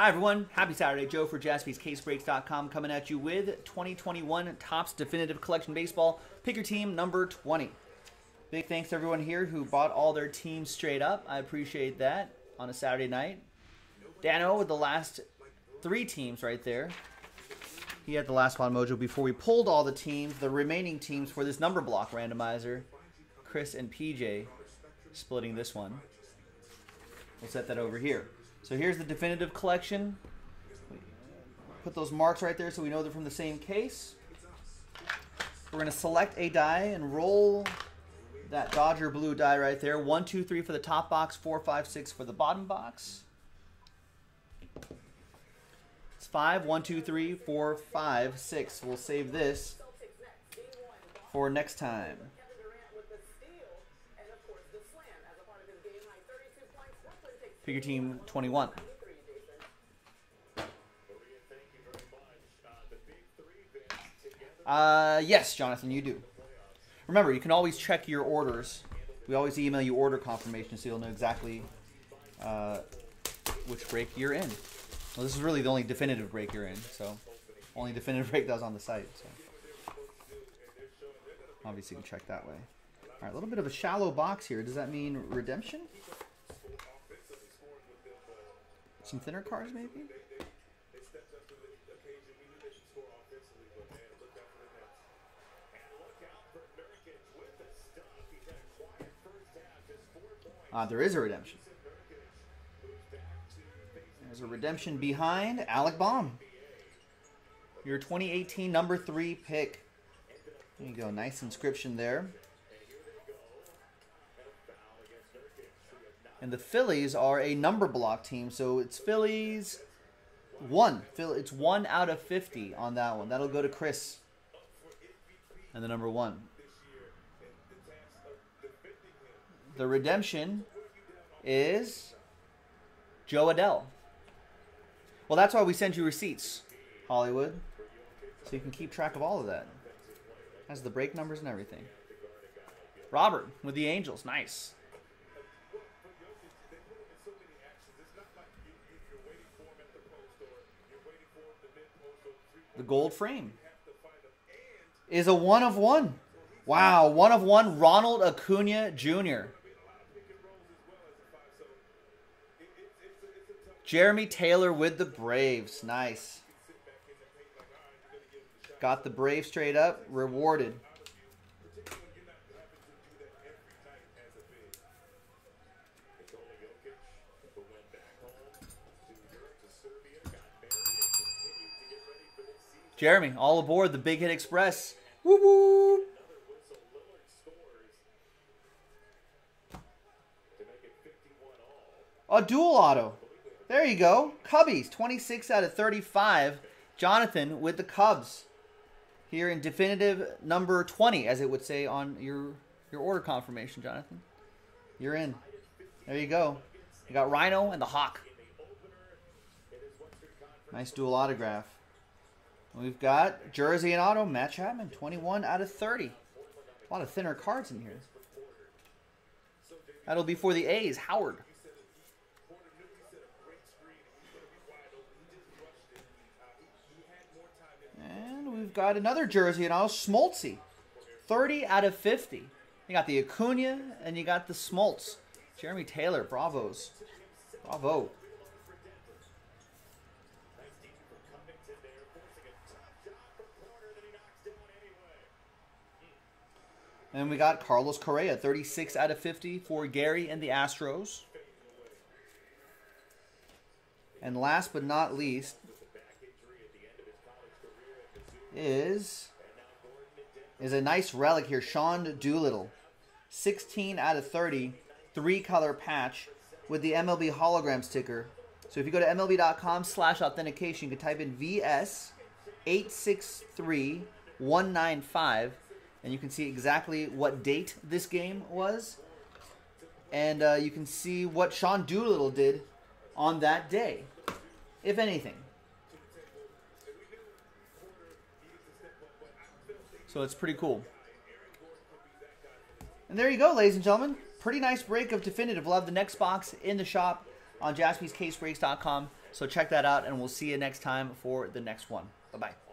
Hi everyone, happy Saturday. Joe for JaspysCaseBreaks.com coming at you with 2021 Topps Definitive Collection Baseball. Pick your team number 20. Big thanks to everyone here who bought all their teams straight up. I appreciate that on a Saturday night. Dano with the last three teams right there. He had the last one, Mojo, before we pulled all the teams, the remaining teams for this number block randomizer. Chris and PJ splitting this one. We'll set that over here. So here's the definitive collection. Put those marks right there so we know they're from the same case. We're going to select a die and roll that Dodger blue die right there. 1, 2, 3 for the top box, 4, 5, 6 for the bottom box. It's 5, 1, 2, 3, 4, 5, 6. We'll save this for next time. Pick your team 21. Yes, Jonathan, you do. Remember, you can always check your orders. We always email you order confirmation so you'll know exactly which break you're in. Well, this is really the only definitive break you're in, so only definitive break that was on the site. So obviously, you can check that way. All right, a little bit of a shallow box here. Does that mean redemption? Some thinner cards, maybe? There is a redemption. There's a redemption behind Alec Baum. Your 2018 number 3 pick. There you go. Nice inscription there. And the Phillies are a number block team, so it's Phillies 1. It's 1 out of 50 on that one. That'll go to Chris and the number 1. The redemption is Joe Adell. Well, that's why we send you receipts, Hollywood, so you can keep track of all of that. Has the break numbers and everything. Robert with the Angels. Nice. The gold frame is a 1 of 1. Wow, 1 of 1, Ronald Acuna Jr. Jeremy Taylor with the Braves. Nice. Got the Braves straight up, rewarded. Jeremy, all aboard the Big Hit Express. Whoop, whoop. A dual auto. There you go. Cubbies, 26 out of 35. Jonathan with the Cubs. Here in definitive number 20, as it would say on your order confirmation, Jonathan. You're in. There you go. You got Rhino and the Hawk. Nice dual autograph. We've got jersey and auto, Matt Chapman, 21 out of 30. A lot of thinner cards in here. That'll be for the A's, Howard. And we've got another jersey and auto, Smoltzy, 30 out of 50. You got the Acuna and you got the Smoltz. Jeremy Taylor, Bravos. Bravo. And we got Carlos Correa, 36 out of 50 for Gary and the Astros. And last but not least is a nice relic here, Sean Doolittle. 16 out of 30, 3-color patch with the MLB hologram sticker. So if you go to MLB.com/authentication, you can type in VS863195. And you can see exactly what date this game was. And you can see what Sean Doolittle did on that day, if anything. So it's pretty cool. And there you go, ladies and gentlemen. Pretty nice break of definitive. We'll have the next box in the shop on JaspysCaseBreaks.com. So check that out, and we'll see you next time for the next one. Bye-bye.